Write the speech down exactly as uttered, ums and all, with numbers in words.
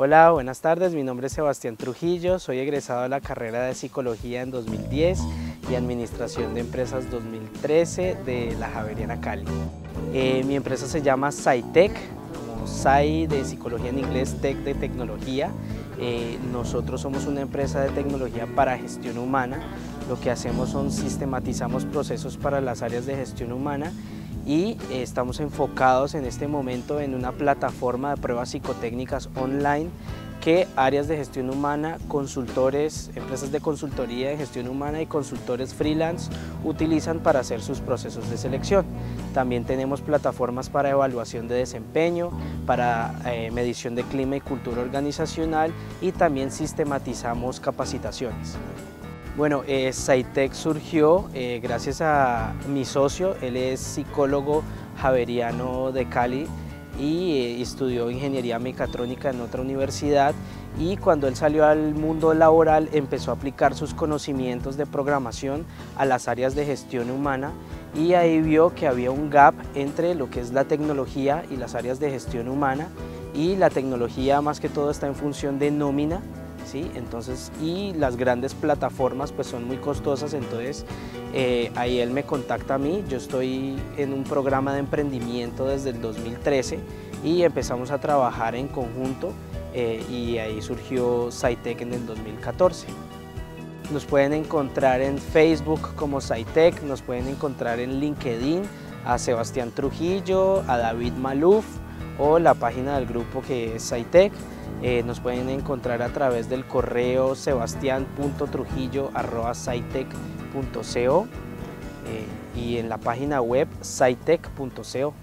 Hola, buenas tardes, mi nombre es Sebastián Trujillo, soy egresado de la carrera de Psicología en dos mil diez y Administración de Empresas dos mil trece de La Javeriana, Cali. Eh, mi empresa se llama Psy-Tech, como Psy de Psicología en inglés, Tech de Tecnología. Eh, nosotros somos una empresa de tecnología para gestión humana. Lo que hacemos son sistematizamos procesos para las áreas de gestión humana y eh, estamos enfocados en este momento en una plataforma de pruebas psicotécnicas online que áreas de gestión humana, consultores, empresas de consultoría de gestión humana y consultores freelance utilizan para hacer sus procesos de selección. También tenemos plataformas para evaluación de desempeño, para eh, medición de clima y cultura organizacional y también sistematizamos capacitaciones. Bueno, eh, Psy-Tech surgió eh, gracias a mi socio, él es psicólogo javeriano de Cali, y estudió ingeniería mecatrónica en otra universidad, y cuando él salió al mundo laboral empezó a aplicar sus conocimientos de programación a las áreas de gestión humana, y ahí vio que había un gap entre lo que es la tecnología y las áreas de gestión humana, y la tecnología más que todo está en función de nómina, ¿sí? Entonces, y las grandes plataformas pues son muy costosas, entonces eh, ahí él me contacta a mí. Yo estoy en un programa de emprendimiento desde el dos mil trece y empezamos a trabajar en conjunto eh, y ahí surgió Psy-Tech en el dos mil catorce. Nos pueden encontrar en Facebook como Psy-Tech, nos pueden encontrar en LinkedIn a Sebastián Trujillo, a David Maluf o la página del grupo que es Psy-Tech. Eh, nos pueden encontrar a través del correo sebastián punto trujillo arroba psytech punto co eh, y en la página web psytech punto co.